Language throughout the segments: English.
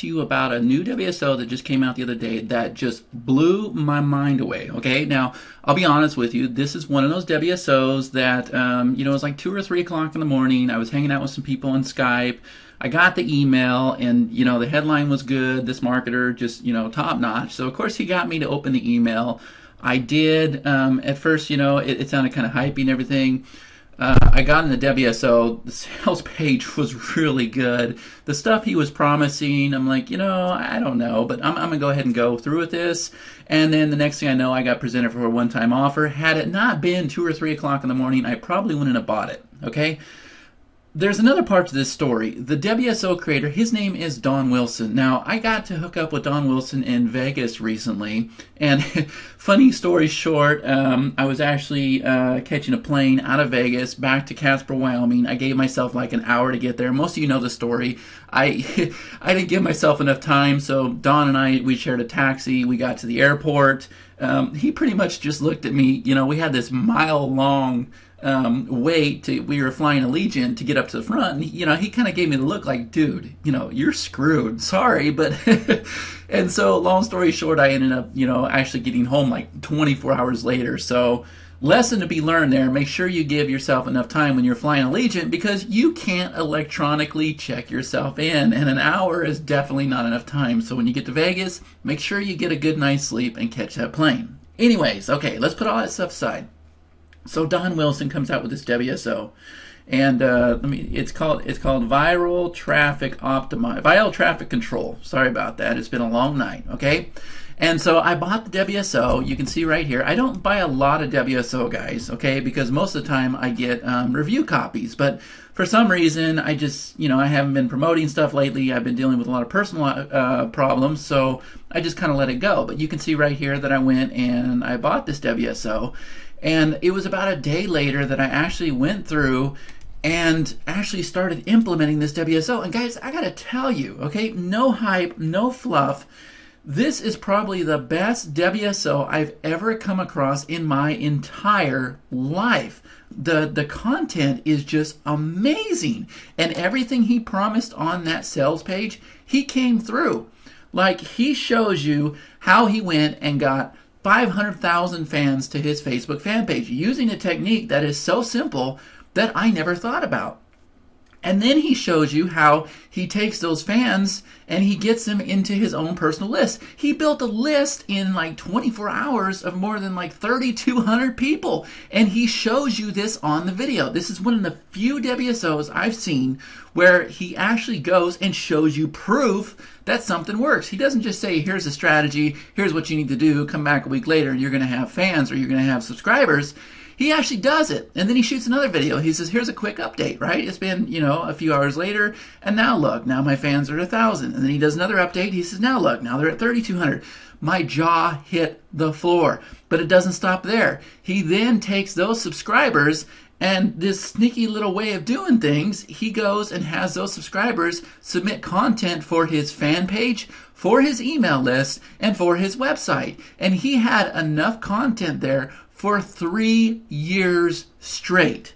to you about a new WSO that just came out the other day that just blew my mind away. Okay, now I'll be honest with you, this is one of those WSOs that you know, it was like 2 or 3 o'clock in the morning. I was hanging out with some people on Skype. I got the email, and you know, the headline was good. This marketer just, you know, top notch. So of course he got me to open the email. I did. At first, you know, it sounded kind of hypey and everything. I got in the WSO, the sales page was really good. The stuff he was promising, I'm like, you know, I don't know, but I'm going to go ahead and go through with this. And then the next thing I know, I got presented for a one-time offer. Had it not been 2 or 3 o'clock in the morning, I probably wouldn't have bought it, okay? There's another part to this story. The WSO creator, his name is Don Wilson. Now, I got to hook up with Don Wilson in Vegas recently, and funny story short, I was actually catching a plane out of Vegas back to Casper, Wyoming. I gave myself like an hour to get there. Most of you know the story. I didn't give myself enough time, so Don and I, we shared a taxi. We got to the airport. He pretty much just looked at me. You know, we had this mile-long wait. We were flying Allegiant to get up to the front, and you know, he kind of gave me the look like, dude, you know, you're screwed. Sorry, but... And so, long story short, I ended up, you know, actually getting home like 24 hours later. So, lesson to be learned there. Make sure you give yourself enough time when you're flying Allegiant, because you can't electronically check yourself in, and an hour is definitely not enough time. So, when you get to Vegas, make sure you get a good night's sleep and catch that plane. Anyways, okay, let's put all that stuff aside. So, Don Wilson comes out with this WSO, and it's called Viral Traffic Control. Sorry about that. It's been a long night, okay? And so I bought the WSO. You can see right here. I don't buy a lot of WSO, guys, okay? Because most of the time I get review copies, but for some reason I just, you know, I haven't been promoting stuff lately. I've been dealing with a lot of personal problems, so I just kind of let it go. But you can see right here that I went and I bought this WSO. And it was about a day later that I actually went through and actually started implementing this WSO. And guys, I gotta tell you, okay, no hype, no fluff. This is probably the best WSO I've ever come across in my entire life. The content is just amazing. And everything he promised on that sales page, he came through. Like, he shows you how he went and got 500,000 fans to his Facebook fan page using a technique that is so simple that I never thought about. And then he shows you how he takes those fans and he gets them into his own personal list. He built a list in like 24 hours of more than like 3,200 people. And he shows you this on the video. This is one of the few WSOs I've seen where he actually goes and shows you proof that something works. He doesn't just say, here's a strategy, here's what you need to do, come back a week later and you're going to have fans or you're going to have subscribers. He actually does it, and then he shoots another video. He says, here's a quick update, right? It's been, you know, a few hours later, and now look, now my fans are at 1,000. And then he does another update. He says, now look, now they're at 3,200. My jaw hit the floor, but it doesn't stop there. He then takes those subscribers, and this sneaky little way of doing things, he goes and has those subscribers submit content for his fan page, for his email list, and for his website. And he had enough content there for 3 years straight.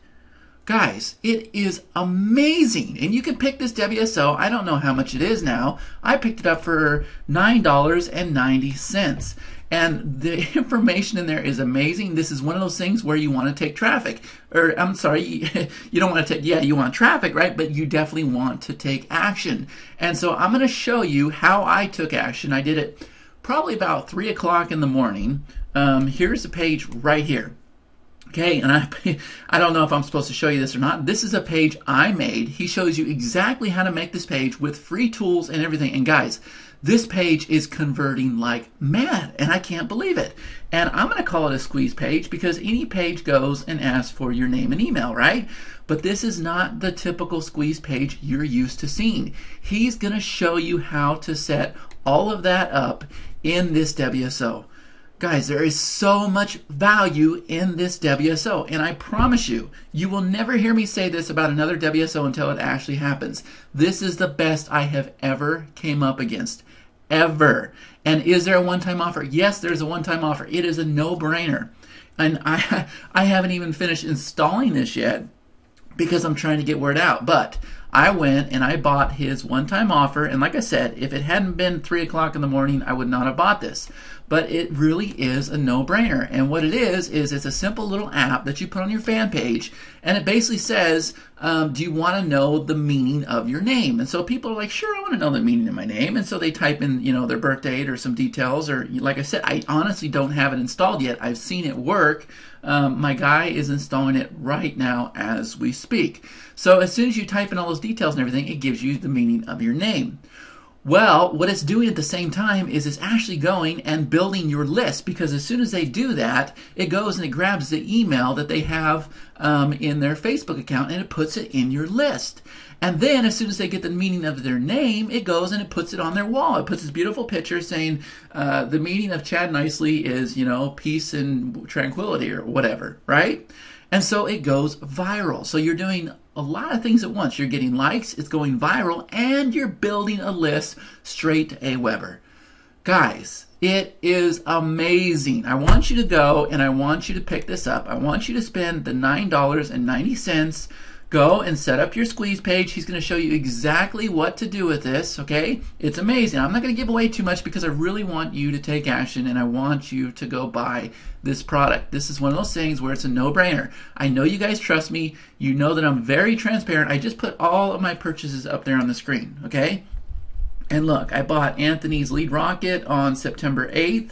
Guys, it is amazing. And you can pick this WSO. I don't know how much it is now. I picked it up for $9.90. And the information in there is amazing. This is one of those things where you want to take traffic. Or, I'm sorry, you don't want to take, yeah, you want traffic, right? But you definitely want to take action. And so I'm going to show you how I took action. I did it probably about 3 o'clock in the morning. Here's the page right here. Okay, and I don't know if I'm supposed to show you this or not. This is a page I made. He shows you exactly how to make this page with free tools and everything. And guys, this page is converting like mad, and I can't believe it. And I'm going to call it a squeeze page because any page goes and asks for your name and email, right? But this is not the typical squeeze page you're used to seeing. He's going to show you how to set all of that up in this WSO. Guys, there is so much value in this WSO, and I promise you, you will never hear me say this about another WSO until it actually happens. This is the best I have ever came up against, ever. And is there a one-time offer? Yes, there's a one-time offer. It is a no-brainer. And I haven't even finished installing this yet because I'm trying to get word out, but I went and I bought his one-time offer, and like I said, if it hadn't been 3 o'clock in the morning, I would not have bought this. But it really is a no-brainer. And what it is it's a simple little app that you put on your fan page, and it basically says, do you want to know the meaning of your name? And so people are like, sure, I want to know the meaning of my name. And so they type in, you know, their birth date or some details, or like I said, I honestly don't have it installed yet. I've seen it work. My guy is installing it right now as we speak. So as soon as you type in all those details and everything, it gives you the meaning of your name. Well, what it's doing at the same time is it's actually going and building your list, because as soon as they do that, it goes and it grabs the email that they have in their Facebook account, and it puts it in your list. And then as soon as they get the meaning of their name, it goes and it puts it on their wall. It puts this beautiful picture saying the meaning of Chad Nicely is, you know, peace and tranquility or whatever, right? And so it goes viral. So you're doing a lot of things at once. You're getting likes, it's going viral, and you're building a list straight to Aweber. Guys, it is amazing. I want you to go and I want you to pick this up. I want you to spend the $9.90. Go and set up your squeeze page. He's going to show you exactly what to do with this, okay? It's amazing. I'm not going to give away too much because I really want you to take action and I want you to go buy this product. This is one of those things where it's a no-brainer. I know you guys trust me. You know that I'm very transparent. I just put all of my purchases up there on the screen, okay? And look, I bought Anthony's Lead Rocket on September 8th.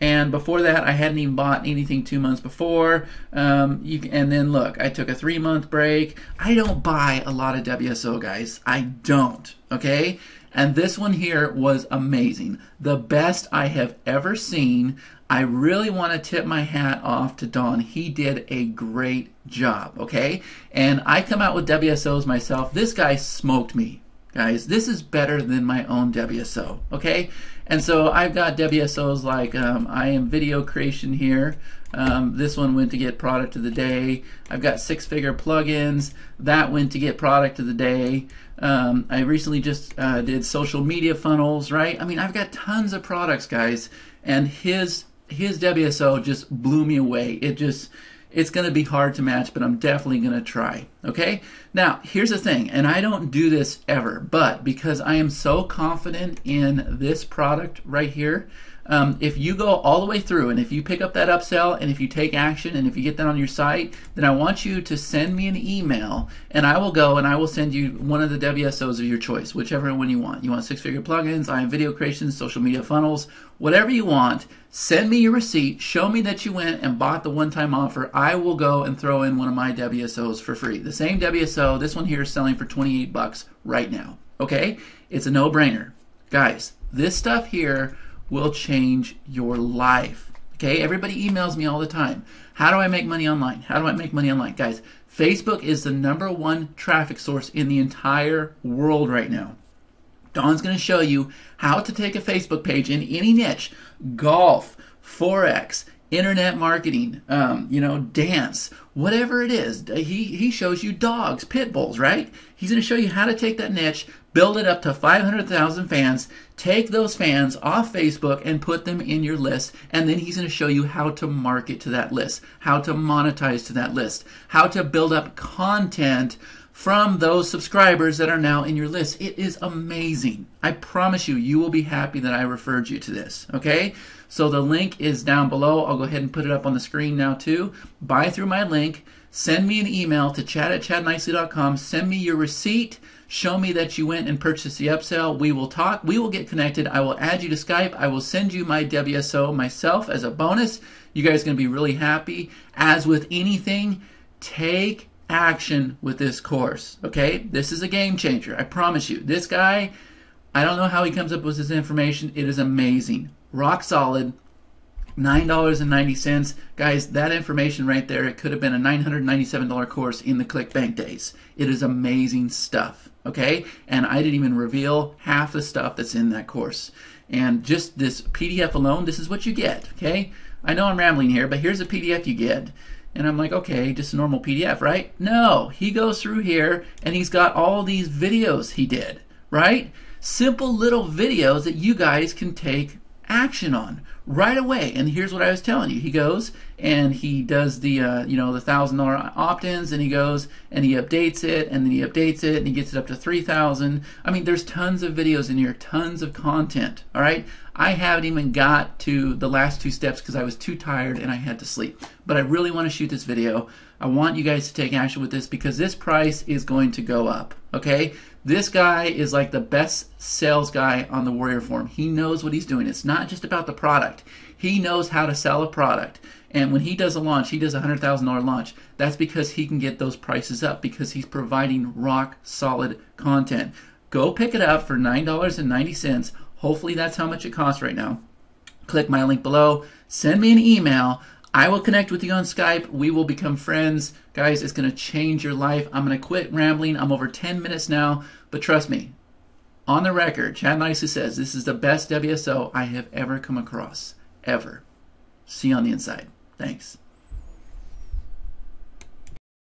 And before that, I hadn't even bought anything 2 months before. And then look, I took a 3-month break. I don't buy a lot of WSO, guys. I don't, okay? And this one here was amazing. The best I have ever seen. I really want to tip my hat off to Don. He did a great job, okay? And I come out with WSOs myself. This guy smoked me. Guys, this is better than my own WSO, okay? And so I've got WSOs like I am video creation here. This one went to get product of the day. I've got six-figure plugins. That went to get product of the day. I recently just did social media funnels, right? I mean, I've got tons of products, guys. And his WSO just blew me away. It's going to be hard to match, but I'm definitely going to try, okay? Now, here's the thing, and I don't do this ever, but because I am so confident in this product right here, if you go all the way through and if you pick up that upsell and if you take action and if you get that on your site, then I want you to send me an email and I will go and I will send you one of the WSOs of your choice, whichever one you want. You want six-figure plugins, I am video creations, social media funnels, whatever you want. Send me your receipt, show me that you went and bought the one-time offer. I will go and throw in one of my WSOs for free. The same WSO, this one here is selling for 28 bucks right now, okay? It's a no-brainer. Guys, this stuff here will change your life, okay? Everybody emails me all the time. How do I make money online? How do I make money online? Guys, Facebook is the #1 traffic source in the entire world right now. Don's going to show you how to take a Facebook page in any niche, golf, Forex, internet marketing, you know, dance, whatever it is. He shows you dogs, pit bulls, right? He's going to show you how to take that niche, build it up to 500,000 fans, take those fans off Facebook and put them in your list, and then he's going to show you how to market to that list, how to monetize to that list, how to build up content from those subscribers that are now in your list. It is amazing. I promise you, you will be happy that I referred you to this, okay? So the link is down below. I'll go ahead and put it up on the screen now too. Buy through my link. Send me an email to chad@chadnicely.com. Send me your receipt. Show me that you went and purchased the upsell. We will talk. We will get connected. I will add you to Skype. I will send you my WSO myself as a bonus. You guys are going to be really happy. As with anything, take action with this course, okay? This is a game changer. I promise you. This guy, I don't know how he comes up with his information. It is amazing. Rock solid. $9.90. Guys, that information right there, it could have been a $997 course in the Clickbank days. It is amazing stuff, okay? And I didn't even reveal half the stuff that's in that course. And just this PDF alone, this is what you get, okay? I know I'm rambling here, but here's a PDF you get. And I'm like, okay, just a normal PDF, right? No, he goes through here and he's got all these videos he did, right? Simple little videos that you guys can take action on right away. And here's what I was telling you. He goes and he does the the $1,000 opt-ins, and he goes and he updates it, and then he updates it, and he gets it up to 3,000. I mean, there's tons of videos in here, tons of content. All right, I haven't even got to the last two steps because I was too tired and I had to sleep. But I really want to shoot this video. I want you guys to take action with this because this price is going to go up, okay? This guy is like the best sales guy on the Warrior Forum. He knows what he's doing. It's not just about the product. He knows how to sell a product. And when he does a launch, he does a $100,000 launch. That's because he can get those prices up because he's providing rock solid content. Go pick it up for $9.90. Hopefully that's how much it costs right now. Click my link below. Send me an email. I will connect with you on Skype. We will become friends. Guys, it's going to change your life. I'm going to quit rambling. I'm over 10 minutes now, but trust me, on the record, Chad Nicely says this is the best WSO I have ever come across, ever. See you on the inside. Thanks.